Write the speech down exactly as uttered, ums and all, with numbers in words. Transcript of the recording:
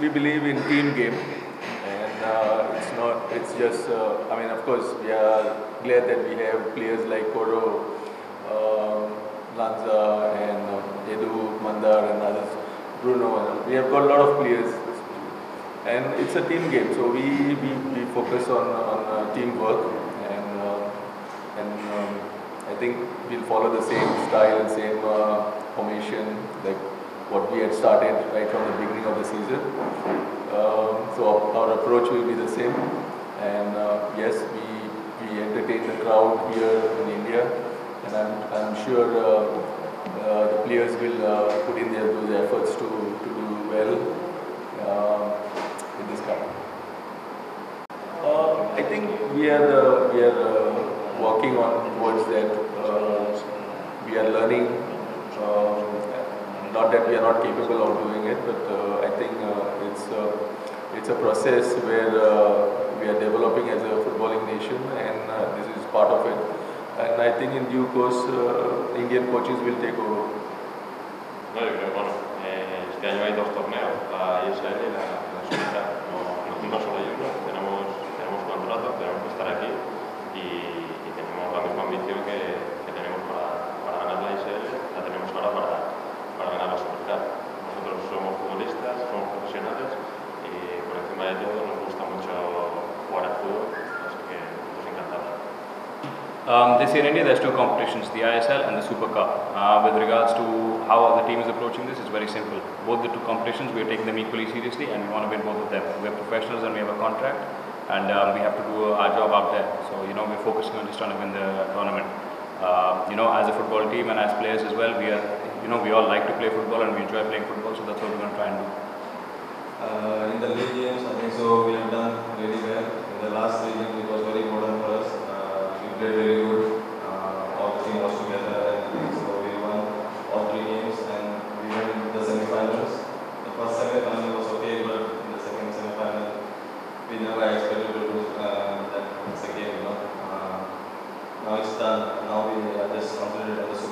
we believe in team game, and uh, it's not, it's just, uh, I mean, of course, we are glad that we have players like Koro, uh, Lanza, and uh, Edu, Mandar, and others, Bruno. We have got a lot of players, and it's a team game, so we, we, we focus on, on uh, teamwork, and, uh, and um, I think we'll follow the same style and same uh, formation, like what we had started right from the beginning of the season. Um, so our approach will be the same, and uh, yes, we we entertain the crowd here in India, and I'm I'm sure uh, uh, the players will uh, put in their those efforts to to do well uh, in this cup. Uh, I think we are uh, we are uh, working on towards that. Uh, we are learning. Uh, Not that we are not capable of doing it, but uh, I think uh, it's uh, it's a process where uh, we are developing as a footballing nation, and uh, this is part of it. And I think in due course, uh, Indian coaches will take over. No, yo creo, bueno, eh, este año hay dos torneos, la I S L y la, la Superliga. No, no solo hay uno, tenemos tenemos contrato, tenemos que estar aquí y, y tenemos la misma ambición que, que tenemos para para ganar la I S L, la tenemos ahora para. para ganar la Super Cup. Nosotros somos futbolistas, somos profesionales y por encima de todo nos gusta mucho jugar al fútbol, así que nos encanta. Um, this year in India there's two competitions, the I S L and the Super Cup. Uh, with regards to how the team is approaching this, it's very simple. Both the two competitions, we are taking them equally seriously and we want to win both of them. We are professionals and we have a contract, and um, we have to do our job out there. So, you know, we're focusing on just trying to win the tournament. Uh, you know, as a football team and as players as well, we are you know, we all like to play football and we enjoy playing football, so that's what we're going to try and do. Uh, in the league games, I think so we have done really well. In the last three games, it was very important for us. Uh, we played very good. Uh, all the team was together, and so we won all three games and we went into the semi-finals. The first semi-final was okay, but in the second semi-final, we never expected to lose uh, that game, you know. Uh, now it's done. Now we are just concentrated on the